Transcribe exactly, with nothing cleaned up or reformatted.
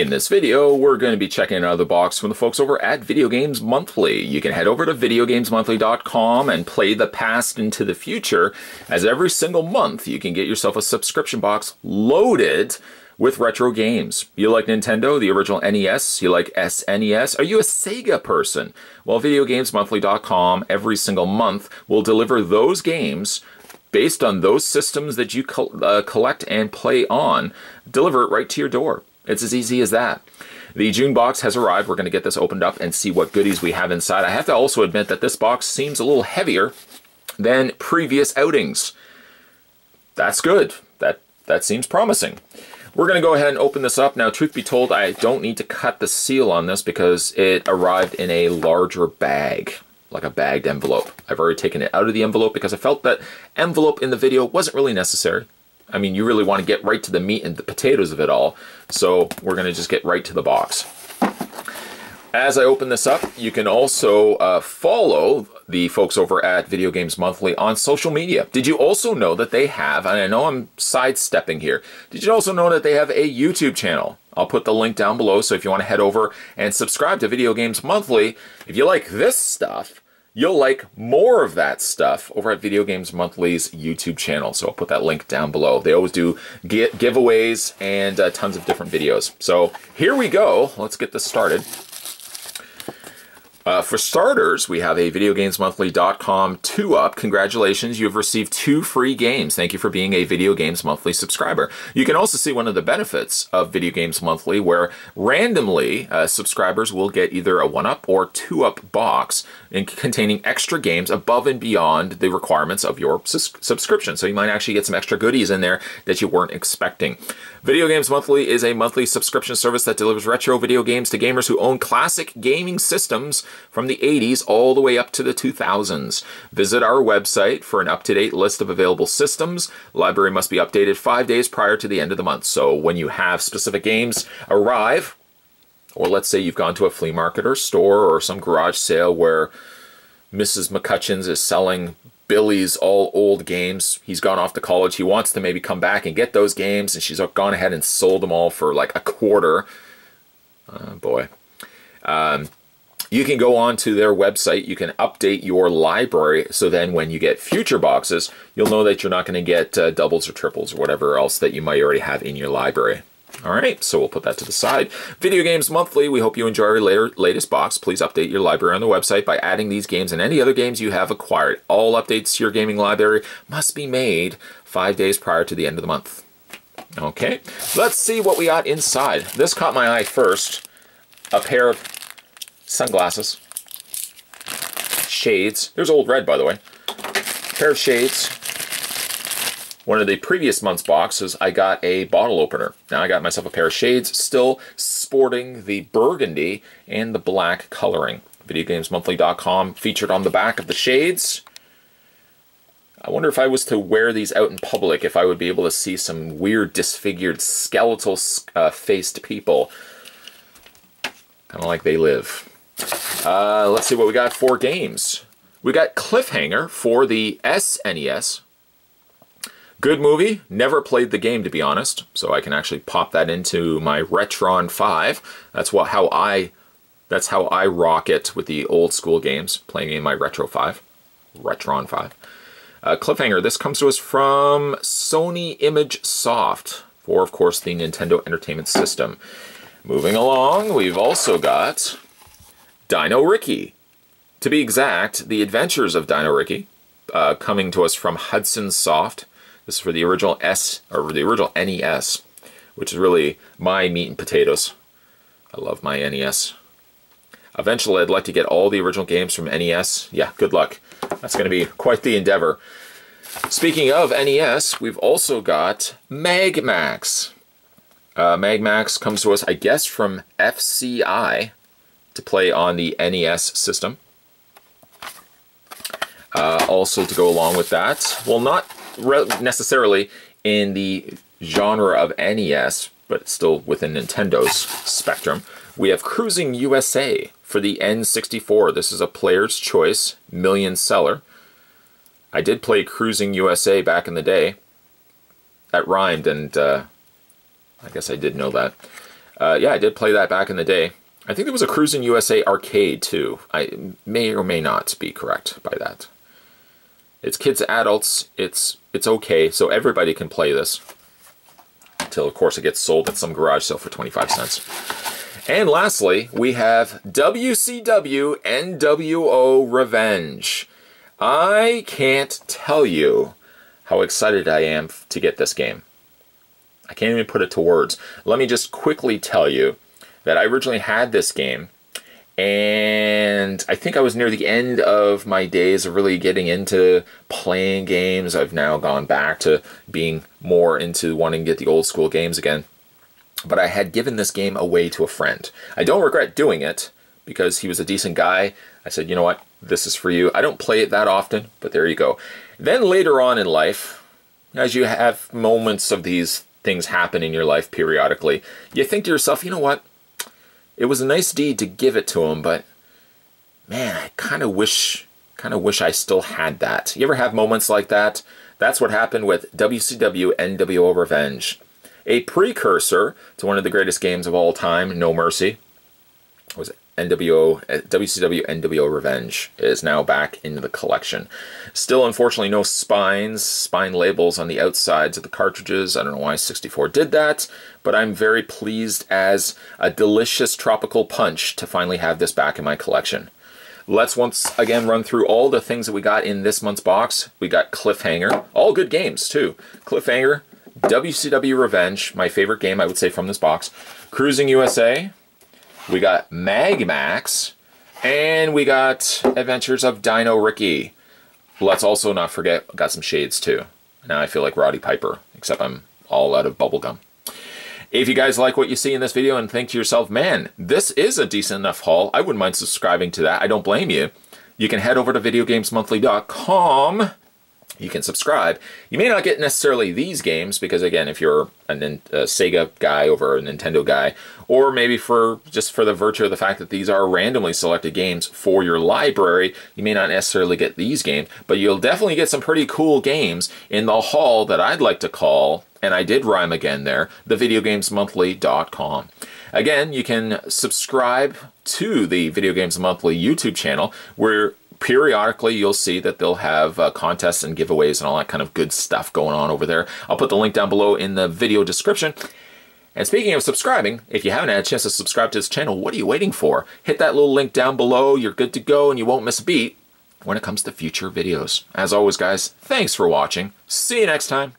In this video, we're going to be checking another box from the folks over at Video Games Monthly. You can head over to video games monthly dot com and play the past into the future, as every single month you can get yourself a subscription box loaded with retro games. You like Nintendo, the original N E S? You like S N E S? Are you a Sega person? Well, video games monthly dot com every single month will deliver those games based on those systems that you co uh, collect and play on, deliver it right to your door. It's as easy as that. The June box has arrived. We're going to get this opened up and see what goodies we have inside. I have to also admit that this box seems a little heavier than previous outings. That's good. That, that seems promising. We're going to go ahead and open this up. Now, truth be told, I don't need to cut the seal on this because it arrived in a larger bag, like a bagged envelope. I've already taken it out of the envelope because I felt that envelope in the video wasn't really necessary. I mean, you really want to get right to the meat and the potatoes of it all, so we're going to just get right to the box. As I open this up, you can also uh, follow the folks over at Video Games Monthly on social media. Did you also know that they have, and I know I'm sidestepping here, did you also know that they have a YouTube channel? I'll put the link down below, so if you want to head over and subscribe to Video Games Monthly, if you like this stuff, you'll like more of that stuff over at Video Games Monthly's YouTube channel. So I'll put that link down below. They always do get giveaways and uh, tons of different videos. So here we go. Let's get this started. Uh, for starters, we have a video games monthly dot com two up. Congratulations, you've received two free games. Thank you for being a Video Games Monthly subscriber. You can also see one of the benefits of Video Games Monthly, where randomly uh, subscribers will get either a one up or two up box in containing extra games above and beyond the requirements of your sus subscription. So you might actually get some extra goodies in there that you weren't expecting. Video Games Monthly is a monthly subscription service that delivers retro video games to gamers who own classic gaming systems from the eighties all the way up to the two thousands. Visit our website for an up-to-date list of available systems. Library must be updated five days prior to the end of the month. So when you have specific games arrive, or let's say you've gone to a flea market or store or some garage sale where Missus McCutcheon's is selling Billy's all old games. He's gone off to college. He wants to maybe come back and get those games, and she's gone ahead and sold them all for like a quarter. Oh, boy. Um... You can go on to their website, you can update your library, so then when you get future boxes, you'll know that you're not going to get uh, doubles or triples or whatever else that you might already have in your library. All right, so we'll put that to the side. Video Games Monthly, we hope you enjoy our later, latest box. Please update your library on the website by adding these games and any other games you have acquired. All updates to your gaming library must be made five days prior to the end of the month. Okay, let's see what we got inside. This caught my eye first. A pair of sunglasses, shades. There's Old Red, by the way. A pair of shades. One of the previous month's boxes, I got a bottle opener. Now I got myself a pair of shades, still sporting the burgundy and the black coloring. video games monthly dot com featured on the back of the shades. I wonder if I was to wear these out in public, if I would be able to see some weird, disfigured, skeletal-faced uh, people. Kind of like they live. Uh, let's see what we got for games. We got Cliffhanger for the S N E S. Good movie. Never played the game, to be honest. So I can actually pop that into my Retron five. That's what how I that's how I rock it with the old school games, playing in my Retro five. Retron five. Uh, Cliffhanger. This comes to us from Sony Image Soft for, of course, the Nintendo Entertainment System. Moving along, we've also got Dino Riki. To be exact, The Adventures of Dino Riki, uh, coming to us from Hudson Soft. This is for the original S or the original N E S, which is really my meat and potatoes. I love my N E S. Eventually, I'd like to get all the original games from N E S. Yeah, good luck. That's going to be quite the endeavor. Speaking of N E S, we've also got MagMax. Uh, MagMax comes to us, I guess, from F C I to play on the N E S system. Uh, also to go along with that, well, not re necessarily in the genre of N E S, but still within Nintendo's spectrum, we have Cruising U S A for the N sixty-four. This is a player's choice million seller. I did play Cruising U S A back in the day. That rhymed and... Uh, I guess I did know that. uh, yeah, I did play that back in the day. I think there was a Cruising U S A arcade too. I may or may not be correct by that. It's kids, adults. It's it's okay, so everybody can play this. Until of course it gets sold at some garage sale for twenty-five cents. And lastly, we have W C W N W O Revenge. I can't tell you how excited I am to get this game. I can't even put it to words. Let me just quickly tell you that I originally had this game, and I think I was near the end of my days of really getting into playing games. I've now gone back to being more into wanting to get the old school games again. But I had given this game away to a friend. I don't regret doing it, because he was a decent guy. I said, you know what, this is for you. I don't play it that often, but there you go. Then later on in life, as you have moments of these things happen in your life periodically, you think to yourself, you know what, it was a nice deed to give it to him, but man, I kind of wish, kind of wish I still had that. You ever have moments like that? That's what happened with W C W N W O Revenge, a precursor to one of the greatest games of all time, No Mercy. Was it N W O W C W N W O Revenge is now back into the collection. Still, unfortunately, no spines, spine labels on the outsides of the cartridges. I don't know why sixty-four did that, but I'm very pleased as a delicious tropical punch to finally have this back in my collection. Let's once again run through all the things that we got in this month's box. We got Cliffhanger, all good games too. Cliffhanger, W C W Revenge, my favorite game I would say from this box. Cruising U S A. We got MagMax, and we got Adventures of Dino Riki. Let's also not forget, got some shades too. Now I feel like Roddy Piper, except I'm all out of bubblegum. If you guys like what you see in this video and think to yourself, man, this is a decent enough haul, I wouldn't mind subscribing to that, I don't blame you. You can head over to video games monthly dot com. You can subscribe. You may not get necessarily these games because, again, if you're a, a Sega guy over a Nintendo guy, or maybe for just for the virtue of the fact that these are randomly selected games for your library, you may not necessarily get these games, but you'll definitely get some pretty cool games in the haul that I'd like to call, and I did rhyme again there, the video games monthly dot com. Again, you can subscribe to the Video Games Monthly YouTube channel, where periodically you'll see that they'll have uh, contests and giveaways and all that kind of good stuff going on over there. I'll put the link down below in the video description. And speaking of subscribing, if you haven't had a chance to subscribe to this channel, what are you waiting for? Hit that little link down below. You're good to go and you won't miss a beat when it comes to future videos. As always, guys, thanks for watching. See you next time.